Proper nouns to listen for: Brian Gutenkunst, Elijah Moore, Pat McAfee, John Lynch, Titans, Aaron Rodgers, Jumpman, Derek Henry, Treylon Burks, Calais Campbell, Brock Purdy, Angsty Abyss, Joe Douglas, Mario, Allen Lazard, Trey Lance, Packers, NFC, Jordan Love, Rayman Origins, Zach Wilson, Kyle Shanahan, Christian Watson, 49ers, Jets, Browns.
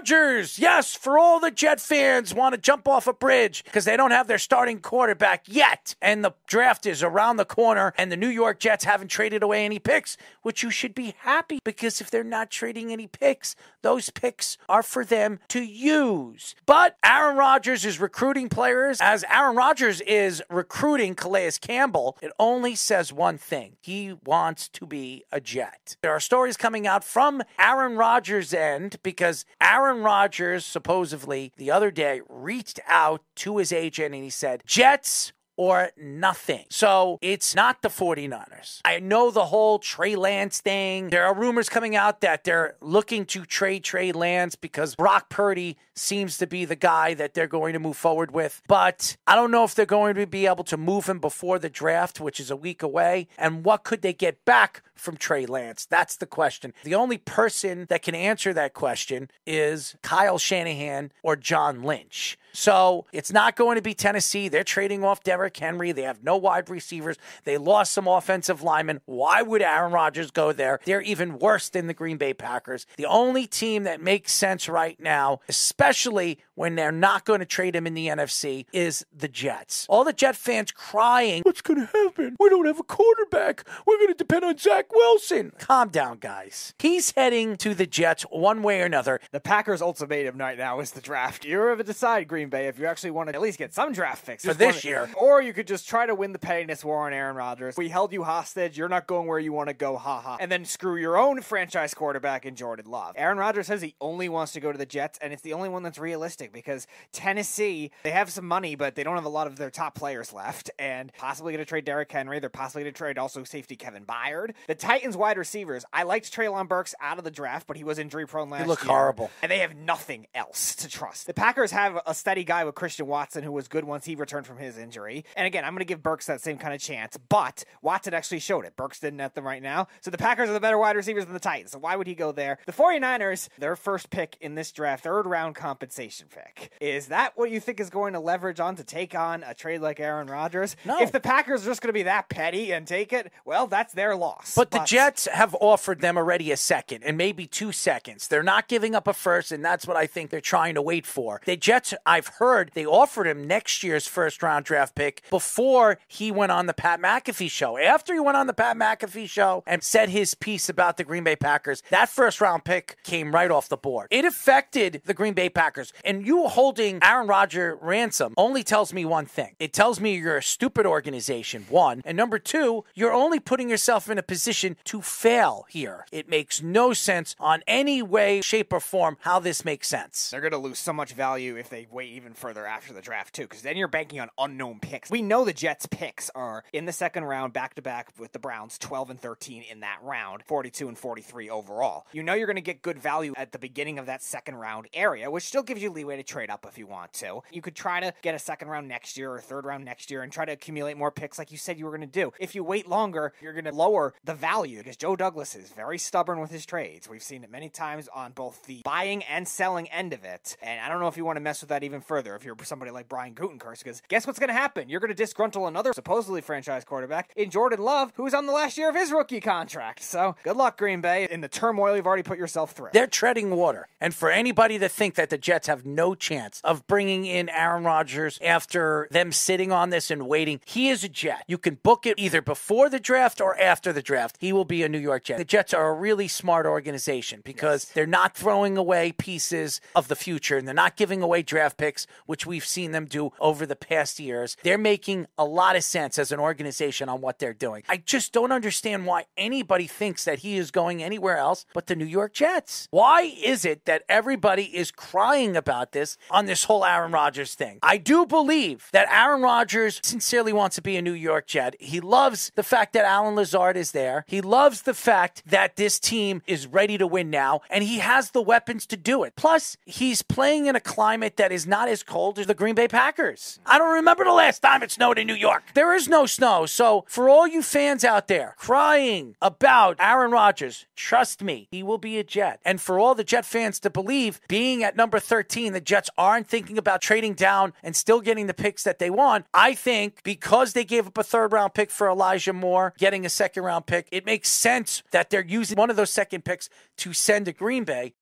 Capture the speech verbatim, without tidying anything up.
Rodgers, yes, for all the Jet fans, want to jump off a bridge because they don't have their starting quarterback yet. And the draft is around the corner, and the New York Jets haven't traded away any picks, which you should be happy, because if they're not trading any picks, those picks are for them to use. But Aaron Rodgers is recruiting players. As Aaron Rodgers is recruiting Calais Campbell, it only says one thing. He wants to be a Jet. There are stories coming out from Aaron Rodgers' end, because Aaron Rodgers supposedly the other day reached out to his agent and he said, Jets or nothing. So it's not the forty-niners. I know the whole Trey Lance thing. There are rumors coming out that they're looking to trade Trey Lance because Brock Purdy seems to be the guy that they're going to move forward with. But I don't know if they're going to be able to move him before the draft, which is a week away. And what could they get back from Trey Lance? That's the question. The only person that can answer that question is Kyle Shanahan or John Lynch. So it's not going to be Tennessee. They're trading off Derek Henry. They have no wide receivers. They lost some offensive linemen. Why would Aaron Rodgers go there? They're even worse than the Green Bay Packers. The only team that makes sense right now, especially when they're not going to trade him in the N F C, is the Jets. All the Jet fans crying, what's going to happen? We don't have a quarterback. We're going to depend on Zach Wilson. Calm down, guys. He's heading to the Jets one way or another. The Packers' ultimatum right now is the draft. You ever decide, Green Bay, if you actually want to at least get some draft picks for this year, or you could just try to win the pettiness war on Aaron Rodgers. We held you hostage. You're not going where you want to go, haha. And then screw your own franchise quarterback in Jordan Love. Aaron Rodgers says he only wants to go to the Jets, and it's the only one that's realistic because Tennessee, they have some money, but they don't have a lot of their top players left, and possibly going to trade Derek Henry. They're possibly going to trade also safety Kevin Byard. The Titans wide receivers, I liked Treylon Burks out of the draft, but he was injury prone last year. He looked horrible. And they have nothing else to trust. The Packers have a steady guy with Christian Watson, who was good once he returned from his injury. And again, I'm going to give Burks that same kind of chance, but Watson actually showed it. Burks didn't at them right now. So the Packers are the better wide receivers than the Titans. So why would he go there? The forty-niners, their first pick in this draft, third round compensation pick. Is that what you think is going to leverage on to take on a trade like Aaron Rodgers? No. If the Packers are just going to be that petty and take it, well, that's their loss. But, but the Jets have offered them already a second and maybe two seconds. They're not giving up a first, and that's what I think they're trying to wait for. The Jets, I've heard they offered him next year's first-round draft pick before he went on the Pat McAfee show. After he went on the Pat McAfee show and said his piece about the Green Bay Packers, that first-round pick came right off the board. It affected the Green Bay Packers. And you holding Aaron Rodgers ransom only tells me one thing. It tells me you're a stupid organization, one. And number two, you're only putting yourself in a position to fail here. It makes no sense on any way, shape, or form how this makes sense. They're going to lose so much value if they way even further after the draft too, because then you're banking on unknown picks. We know the Jets picks are in the second round back-to-back with the Browns, twelve and thirteen in that round, forty-two and forty-three overall. You know you're going to get good value at the beginning of that second round area, which still gives you leeway to trade up if you want to. You could try to get a second round next year or third round next year and try to accumulate more picks like you said you were going to do. If you wait longer, you're going to lower the value because Joe Douglas is very stubborn with his trades. We've seen it many times on both the buying and selling end of it, and I don't know if you want to mess with that even further if you're somebody like Brian Gutenkunst, because guess what's going to happen? You're going to disgruntle another supposedly franchise quarterback in Jordan Love, who's on the last year of his rookie contract. So good luck, Green Bay, in the turmoil you've already put yourself through. They're treading water, and for anybody to think that the Jets have no chance of bringing in Aaron Rodgers after them sitting on this and waiting, he is a Jet. You can book it either before the draft or after the draft. He will be a New York Jet. The Jets are a really smart organization because yes, they're not throwing away pieces of the future, and they're not giving away draft picks, which we've seen them do over the past years. They're making a lot of sense as an organization on what they're doing. I just don't understand why anybody thinks that he is going anywhere else but the New York Jets. Why is it that everybody is crying about this on this whole Aaron Rodgers thing? I do believe that Aaron Rodgers sincerely wants to be a New York Jet. He loves the fact that Allen Lazard is there. He loves the fact that this team is ready to win now, and he has the weapons to do it. Plus, he's playing in a climate that is not as cold as the Green Bay Packers. I don't remember the last time it snowed in New York. There is no snow. So for all you fans out there crying about Aaron Rodgers, trust me, he will be a Jet. And for all the Jet fans to believe, being at number thirteen, the Jets aren't thinking about trading down and still getting the picks that they want, I think because they gave up a third round pick for Elijah Moore, getting a second round pick, it makes sense that they're using one of those second picks to send to Green Bay.